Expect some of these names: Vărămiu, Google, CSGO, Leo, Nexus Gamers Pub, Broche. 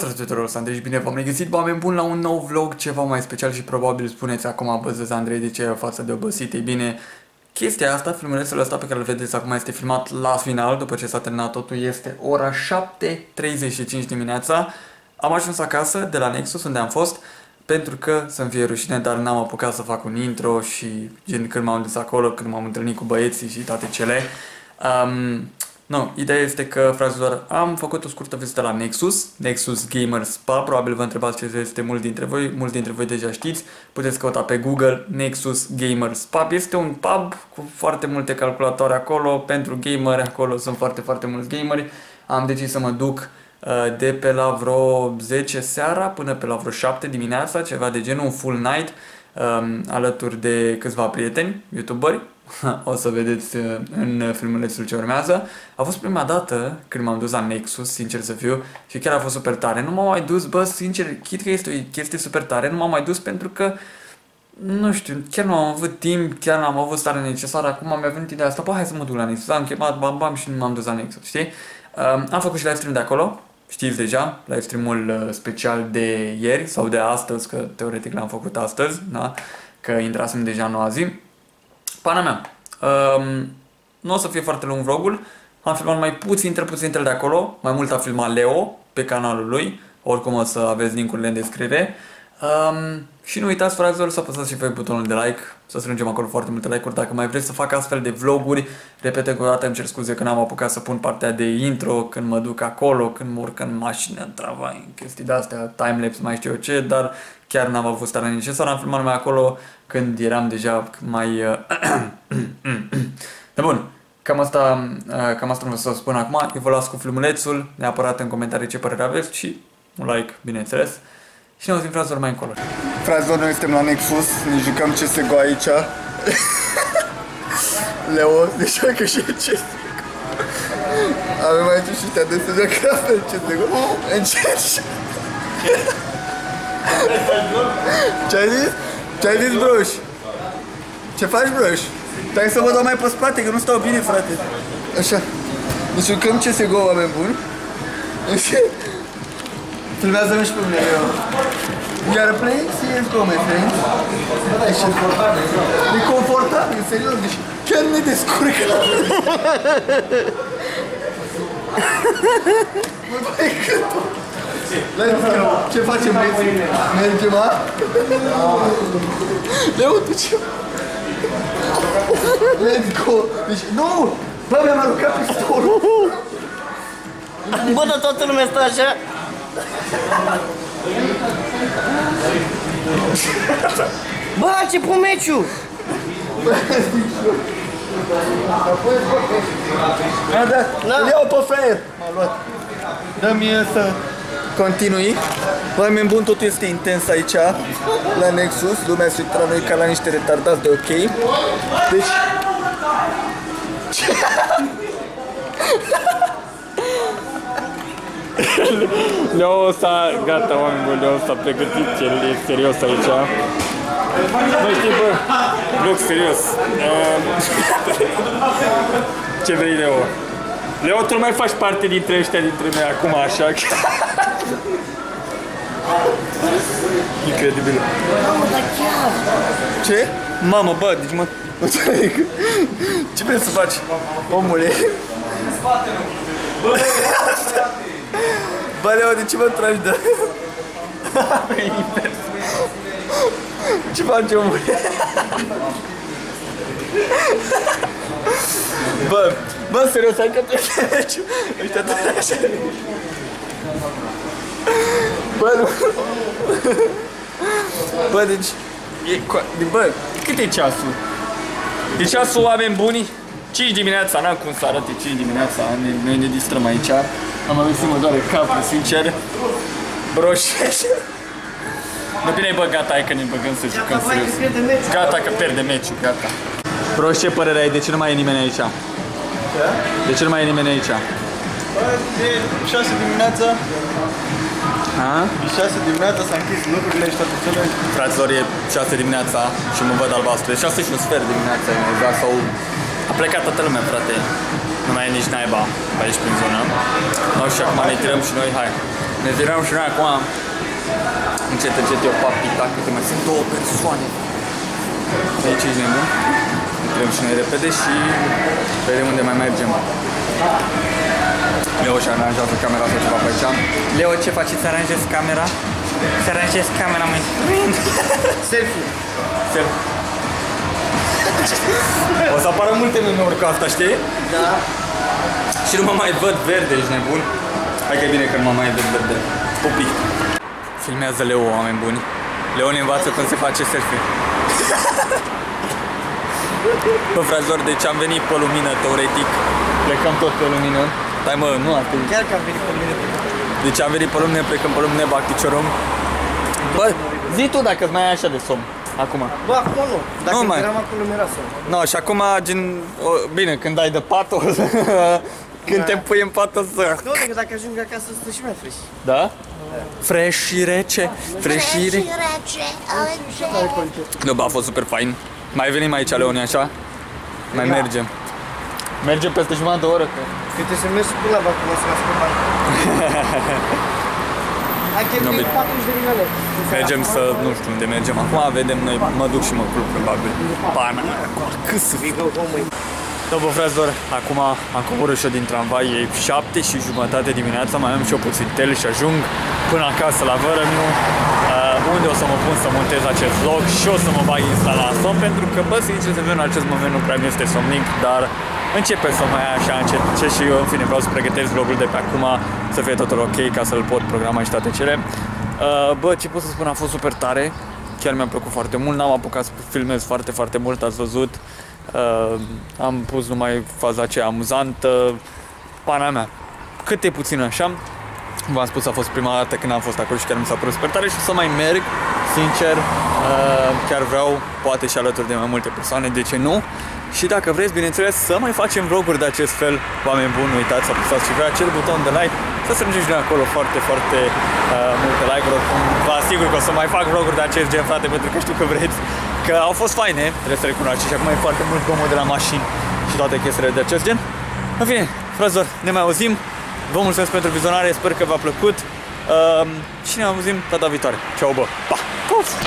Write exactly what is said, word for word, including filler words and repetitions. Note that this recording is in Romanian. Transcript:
Salutare tuturor, sunt Andrei și bine v-am regăsit, oameni buni, la un nou vlog ceva mai special și probabil spuneți acum, băzăți Andrei, de ce e o față de obosit? Ei bine, chestia asta, filmulețul ăsta pe care îl vedeți acum este filmat la final, după ce s-a terminat totul, este ora șapte treizeci și cinci dimineața. Am ajuns acasă de la Nexus, unde am fost, pentru că să-mi fie rușine, dar n-am apucat să fac un intro și gen când m-am dus acolo, când m-am întâlnit cu băieții și toate cele. Um, No, ideea este că, fraților, am făcut o scurtă vizită la Nexus, Nexus Gamers Pub, probabil vă întrebați ce este mulți dintre voi, mulți dintre voi deja știți, puteți căuta pe Google Nexus Gamers Pub, este un pub cu foarte multe calculatoare acolo, pentru gameri, acolo sunt foarte, foarte mulți gameri, am decis să mă duc uh, de pe la vreo zece seara până pe la vreo șapte dimineața, ceva de genul, un full night, um, alături de câțiva prieteni, youtuberi. O să vedeți în filmulețul ce urmează. A fost prima dată când m-am dus la Nexus, sincer să fiu, și chiar a fost super tare. Nu m-am mai dus, bă, sincer, chit că este o chestie super tare, nu m-am mai dus pentru că, nu știu, chiar nu am avut timp, chiar nu am avut starea necesară. Acum mi-a venit ideea asta, bă, hai să mă duc la Nexus. Am chemat, bam, bam, și nu m-am dus la Nexus, știi? Um, am făcut și live stream de acolo, știți deja, live stream-ul special de ieri sau de astăzi, că teoretic l-am făcut astăzi, da? Că intrasem deja în noua zi. Pana mea, um, nu o să fie foarte lung vlogul, am filmat mai puțin între puținele de acolo, mai mult a filmat Leo pe canalul lui, oricum o să aveți link-urile în descriere. Um, și nu uitați, fraților, să apăsați și pe butonul de like, să strângem acolo foarte multe like-uri dacă mai vreți să fac astfel de vloguri. Repet încă o dată, îmi cer scuze că n-am apucat să pun partea de intro când mă duc acolo, când mă urc în mașină, în travai, chestii de-astea, timelapse, mai știu eu ce, dar chiar n-am avut starea necesară, am filmat mai acolo când eram deja mai... De bun, cam asta, cam asta vreau să vă spun acum, eu vă las cu filmulețul, neapărat în comentarii ce părere aveți și un like, bineînțeles. Și ne auzim, fraților, mai încolo. Fraților, noi suntem la Nexus, ne jucăm C S G O aici. Leo, ne joacă și C S G O. Avem aici și te-a de să joacă la fel C S G O. Încerci. Ce-ai zis? Ce-ai zis, broș? Ce faci, broș? Stai să vă dau mai pe spate, că nu stau bine, frate. Așa. Ne jucăm C S G O, oameni buni. Filmează-mi și pe mine, eu. We are playing C S G O, my friends. E confortabil, serios, deci chiar ne descurcă la mine. Mă dai gâtul. Ce facem, băieții? Mergem, a? Leu, tu ce? Let's go! Deci, nu! Bă, mi-am aruncat pistolul! Bă, dar toată lumea stă așa? Bă, ce pomeciu! A, da, iau pe fraier! M-a luat. Dă-mi să continui. Oameni buni, totul este intens aici, la Nexus. Lumea se uită la noi ca la niște retardați de ok. Deci... Leo s-a, gata, oameni buni, Leo s-a pregătit, el e serios aici. Nu știi, bă, loc serios. Ce vrei, Leo? Leo, tu nu mai faci parte dintre ăștia dintre noi acum, așa că... Incredibil. Mamă, dar chiar! Ce? Mamă, bă, deci mă... Ce vrei să faci, omule? Bă, Leo, de ce mă tragi de... Ce face, omule? Bă, bă, serios, hai că treci. Uite, treci. Bă, nu. Bă, deci... E, bă, cât e ceasul? E ceasul, oameni buni? cinci dimineața, n-am cum să arate cinci dimineața, noi ne distrăm aici. Am avut să mă doare capul, sincer. Broșeș. Nu bine, bă, gata, hai că ne băgăm să jucăm serios. Gata că pierde meciul, gata. Broș, ce părere ai? De ce nu mai e nimeni aici? De ce nu mai e nimeni aici? Bă, de șase dimineața. A? De șase dimineața s-a închis lucrurile și toate cele. Fraților, e șase dimineața și mă văd albastru. E șase și un sfert dimineața, e mai exact, sau... A plecat toată lumea, frate. Nu mai e nici naiba aici prin zonă. No, și acum ne tirăm și noi, hai. Ne ziream și noi acum. Încet, încet eu papi, dacă te mai sunt două persoane. Aici ești nebun. Intrăm și noi repede și vedem unde mai mergem. Leo și-a aranjat camera sau ceva pe aici. Leo, ce faci? Îți aranjezi camera? Îți aranjezi camera, măi. Selfie. Selfie. O să apară multe meme-uri cu asta, știi? Da. Și nu mă mai văd verde, ești nebun? Hai că e bine că nu mă mai văd verde. Pupi. Filmează Leo, oameni buni. Leo ne învață cum se face selfie. Bă, fraților, deci am venit pe lumină, teoretic. Plecăm tot pe lumină. Stai mă, nu asta. Chiar că am venit pe lumină. Deci am venit pe lumină, plecăm pe lumină, bacticiorum. Bă, zi tu dacă mai ai așa de somn. Acum. Bă, acum nu. Dacă nu, eram acolo mi-era somn. Nu, no, și acum, gen... O, bine, când ai de pat, o să... Când da. Te pui în pat, o să... Nu, decât dacă ajung acasă, sunt și mai fresh. Da? Da. Fresh și rece. Da, fresh și rece. Nu, bă, a fost super fain. Mai venim aici, Leoni, așa? Mai da. Mergem. Mergem peste jumătate de oră. Când te să mergi până la vacu, o să mă spun bani. Ai cheltuit patruzeci de milioane. Mergem să, nu știu unde mergem acum, vedem noi, mă duc și mă plug probabil. Pana, cât să fii. Da, bă, fraților, acum am coborât și eu din tramvai, e șapte și jumătate dimineața, mai am și eu puțin tel și ajung până acasă la Vărămiu, uh, unde o să mă pun să montez acest vlog și o să mă bag instala la somn, pentru că, bă, sincer, să vezi, în acest moment nu prea mi este somnic, dar începe să mai așa încet ce și eu, în fine, vreau să pregătesc vlogul de pe acum, să fie totul ok, ca să-l pot programa și toate cele. Uh, bă, ce pot să spun, a fost super tare, chiar mi-a plăcut foarte mult, n-am apucat să filmez foarte, foarte mult, ați văzut. Uh, am pus numai faza aceea amuzantă, pana mea, cât e puțin așa. V-am spus, a fost prima dată când am fost acolo și chiar mi s-a părut super tare și o să mai merg, sincer, uh, chiar vreau, poate și alături de mai multe persoane, de ce nu? Și dacă vreți, bineînțeles, să mai facem vloguri de acest fel, oameni buni, nu uitați să apăsați și pe acel buton de like, să strângem și noi acolo foarte, foarte uh, multe like-uri, vă asigur că o să mai fac vloguri de acest gen, frate, pentru că știu că vreți. Că au fost faine, trebuie să recunoașteți, și acum e foarte mult zgomot de la mașini și toate chestiile de acest gen. În fine, fraților, ne mai auzim. Vă mulțumesc pentru vizionare, sper că v-a plăcut. Uh, și ne auzim data viitoare. Ceau, bă! Pa! Puf!